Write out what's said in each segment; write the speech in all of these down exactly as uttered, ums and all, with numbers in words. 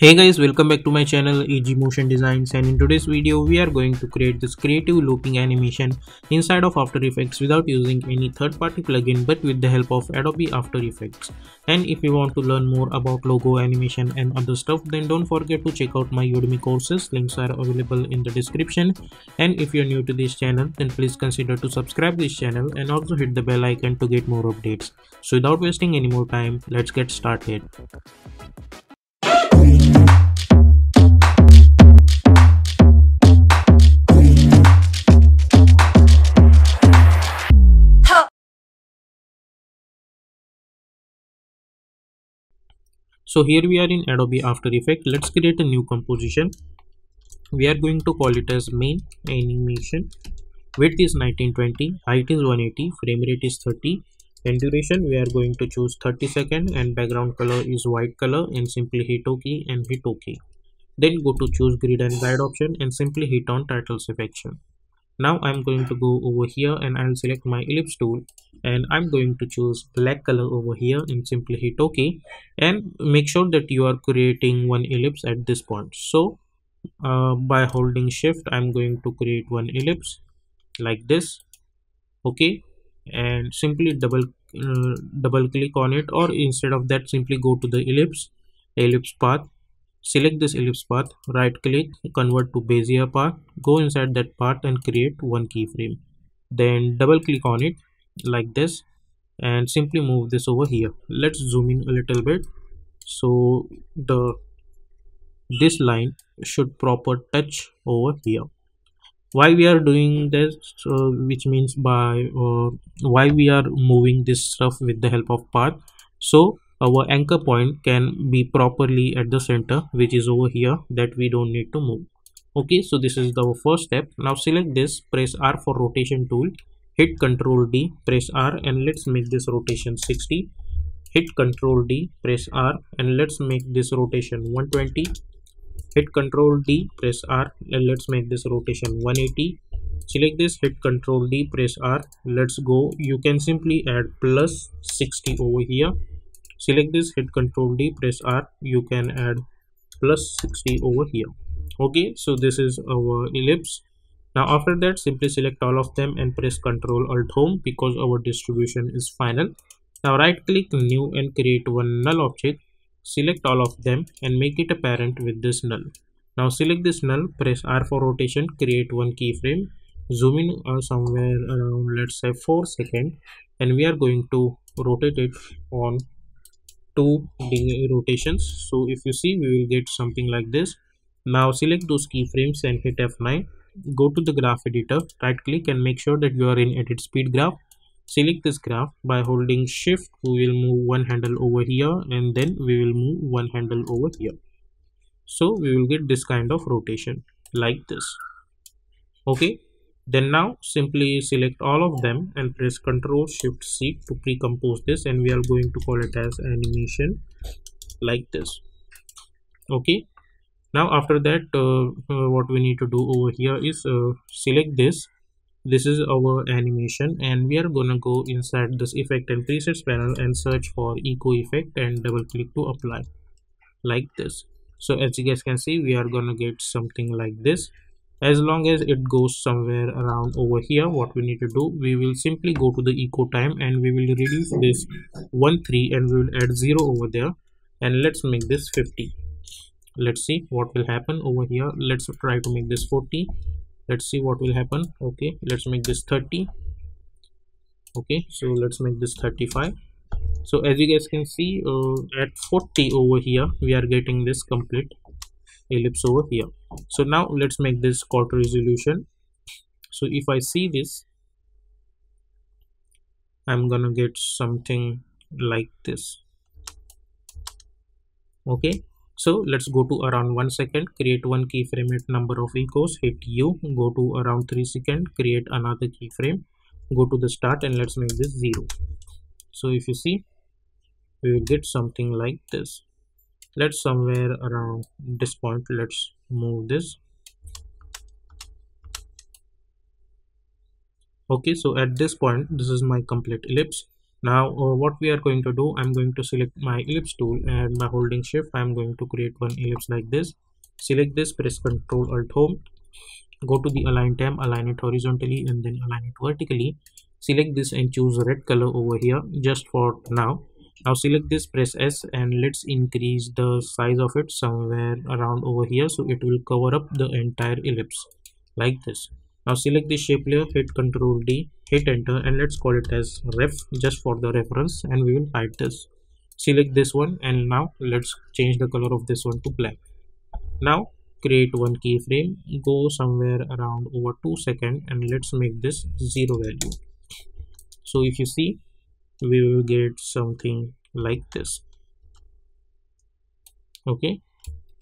Hey guys, welcome back to my channel E G Motion Designs, and in today's video we are going to create this creative looping animation inside of After Effects without using any third-party plugin but with the help of Adobe After Effects. And if you want to learn more about logo animation and other stuff, then don't forget to check out my Udemy courses. Links are available in the description. And if you're new to this channel, then please consider to subscribe this channel and also hit the bell icon to get more updates. So without wasting any more time, let's get started. So here we are in Adobe After Effects. Let's create a new composition. We are going to call it as main animation. Width is nineteen twenty, height is one eighty, frame rate is thirty, and duration we are going to choose thirty second, and background color is white color, and simply hit OK and hit OK. Then go to choose grid and guide option and simply hit on title selection. Now I'm going to go over here and I'll select my ellipse tool, and I'm going to choose black color over here and simply hit OK, and make sure that you are creating one ellipse at this point. So uh, by holding shift, I'm going to create one ellipse like this. OK, and simply double uh, double click on it, or instead of that simply go to the ellipse ellipse path. Select this ellipse path, right click, convert to Bezier path, go inside that path and create one keyframe. Then double click on it like this and simply move this over here. Let's zoom in a little bit. So the this line should proper touch over here. Why we are doing this, uh, which means by uh, why we are moving this stuff with the help of path. So our anchor point can be properly at the center, which is over here, that we don't need to move. Okay, so this is the first step. Now select this, press R for rotation tool, hit Ctrl D, press R, and let's make this rotation sixty. Hit Ctrl D, press R, and let's make this rotation one twenty. Hit Ctrl D, press R, and let's make this rotation one eighty. Select this, hit Ctrl D, press R, let's go. You can simply add plus sixty over here. Select this, hit Ctrl D, press R, you can add plus sixty over here. Okay, so this is our ellipse. Now after that, simply select all of them and press Ctrl Alt Home, because our distribution is final. Now right click, new, and create one null object. Select all of them and make it a parent with this null. Now select this null, press R for rotation, create one keyframe, zoom in uh, somewhere around, let's say four seconds, and we are going to rotate it on two rotations. So if you see, we will get something like this. Now select those keyframes and hit F nine. Go to the graph editor, right click, and make sure that you are in edit speed graph. Select this graph, by holding shift we will move one handle over here, and then we will move one handle over here. So we will get this kind of rotation like this. Okay, then now simply select all of them and press Ctrl Shift C to pre-compose this, and we are going to call it as animation like this. Okay, now after that, uh, uh, what we need to do over here is uh, select this. This is our animation, and we are gonna go inside this effect and presets panel and search for Echo Effect and double click to apply like this. So as you guys can see, we are gonna get something like this. As long as it goes somewhere around over here, what we need to do, we will simply go to the echo time and we will reduce this one three, and we will add zero over there, and let's make this fifty. Let's see what will happen over here. Let's try to make this forty. Let's see what will happen. Okay, let's make this thirty. Okay, so let's make this thirty-five. So as you guys can see, uh, at forty over here we are getting this complete ellipse over here. So now let's make this quarter resolution. So if I see this, I'm gonna get something like this. Okay, so let's go to around one second, create one keyframe at number of echoes, hit U, go to around three seconds, create another keyframe, go to the start, and let's make this zero. So if you see, we will get something like this. Let's somewhere around this point, let's move this. Okay, so at this point, this is my complete ellipse. Now uh, what we are going to do, I'm going to select my ellipse tool and by holding shift I'm going to create one ellipse like this. Select this, press Ctrl Alt Home, go to the align tab, align it horizontally and then align it vertically. Select this and choose red color over here just for now. Now select this, press S and let's increase the size of it somewhere around over here so it will cover up the entire ellipse like this. Now select the shape layer, hit Ctrl D, hit enter and let's call it as ref just for the reference and we will hide this. Select this one and now let's change the color of this one to black. Now create one keyframe, go somewhere around over two seconds and let's make this zero value. So if you see, we will get something like this. Okay,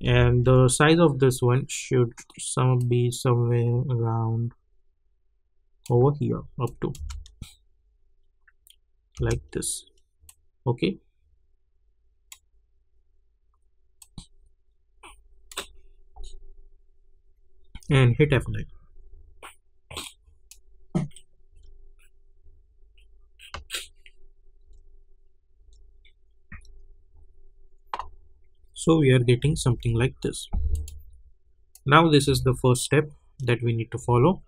and the size of this one should some be somewhere around over here up to like this. Okay, and hit F nine. So we are getting something like this. Now this is the first step that we need to follow.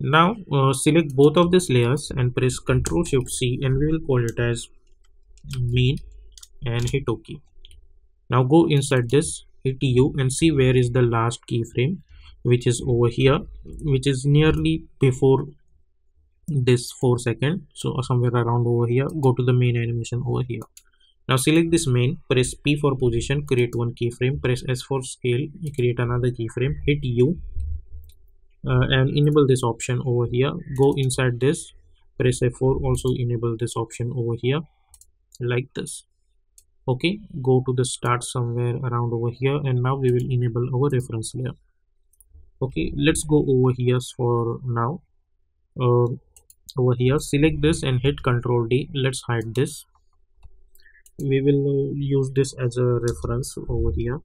Now uh, select both of these layers and press Ctrl Shift C and we will call it as mean and hit OK. Now go inside this, hit U and see where is the last keyframe, which is over here, which is nearly before this four second. So somewhere around over here, go to the main animation over here. Now select this main, press P for position, create one keyframe, press S for scale, create another keyframe, hit U uh, and enable this option over here. Go inside this, press F four, also enable this option over here like this. Okay, go to the start somewhere around over here and now we will enable our reference layer. Okay, let's go over here for now. Uh, over here, select this and hit Ctrl D. Let's hide this. We will use this as a reference over here.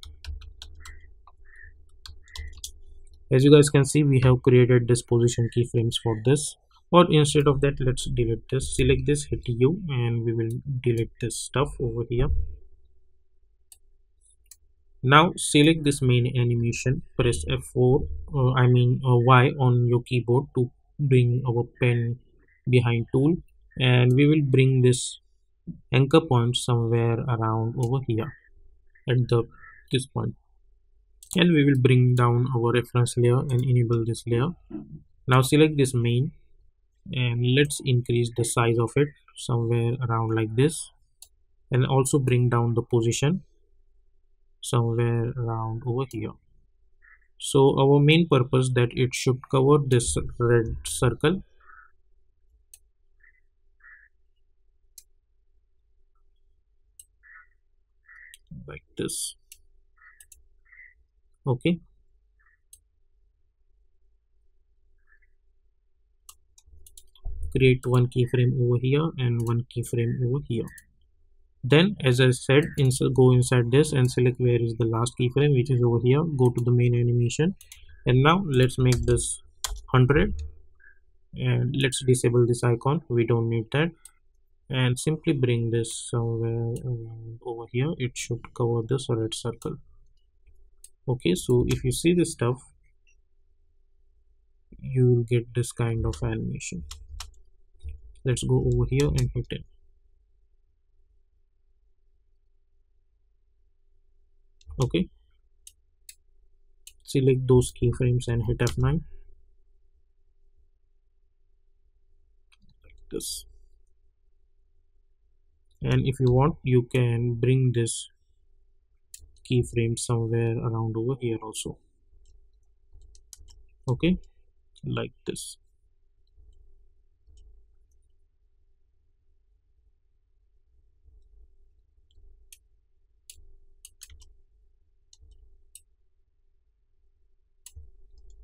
As you guys can see, we have created this position keyframes for this, or instead of that, let's delete this. Select this, hit U and we will delete this stuff over here. Now select this main animation, press F four uh, I mean uh, Y on your keyboard to bring our pen behind tool and we will bring this anchor point somewhere around over here at the this point and we will bring down our reference layer and enable this layer. Now select this main and let's increase the size of it somewhere around like this and also bring down the position somewhere around over here. So our main purpose that it should cover this red circle. Like this. Okay, create one keyframe over here and one keyframe over here. Then as I said, insert, go inside this and select where is the last keyframe, which is over here. Go to the main animation and now let's make this one hundred and let's disable this icon, we don't need that. And simply bring this somewhere over here. It should cover this red circle. Okay, so if you see this stuff, you will get this kind of animation. Let's go over here and hit it. Okay, select those keyframes and hit F nine like this. And if you want, you can bring this keyframe somewhere around over here also. Okay, like this.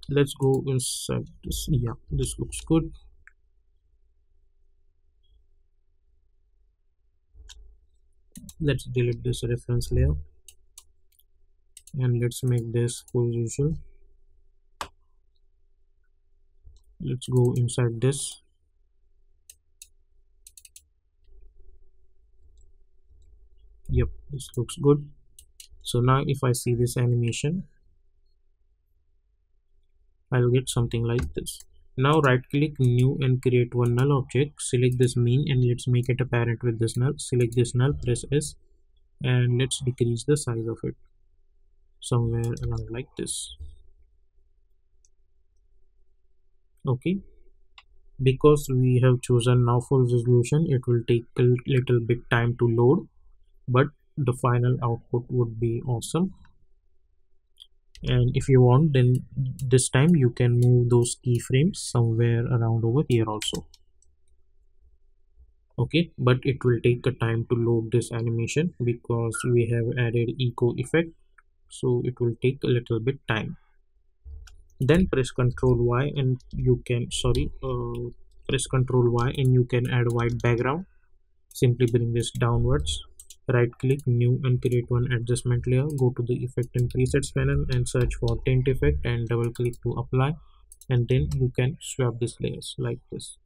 Let's go inside this. Yeah, this looks good. Let's delete this reference layer and let's make this position. Let's go inside this Yep, this looks good. So now if I see this animation, I'll get something like this. Now right click new and create one null object. Select this mean and let's make it a parent with this null. Select this null, press S, and let's decrease the size of it somewhere around like this. Okay, because we have chosen now full resolution, it will take a little bit time to load, but the final output would be awesome. And if you want, then this time you can move those keyframes somewhere around over here also. Okay, but it will take a time to load this animation because we have added Echo effect, so it will take a little bit time. Then press Ctrl Y and you can sorry uh, press Ctrl Y and you can add white background. Simply bring this downwards. Right click new and create one adjustment layer. Go to the effect and presets panel and search for tint effect and double click to apply, and then you can swap these layers like this.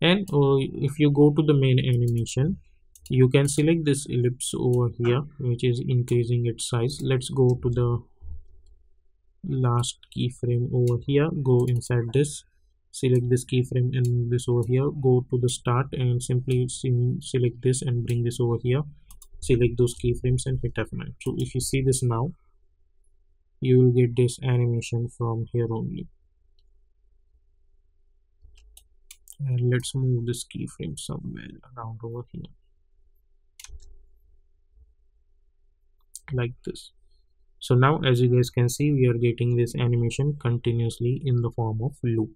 And uh, if you go to the main animation, you can select this ellipse over here, which is increasing its size. Let's go to the last keyframe over here. Go inside this, select this keyframe and move this over here. Go to the start and simply select this and bring this over here. Select those keyframes and hit F nine. So if you see this now, you will get this animation from here only. And let's move this keyframe somewhere around over here like this. So now as you guys can see, we are getting this animation continuously in the form of loop.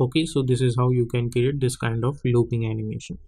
Okay, so this is how you can create this kind of looping animation.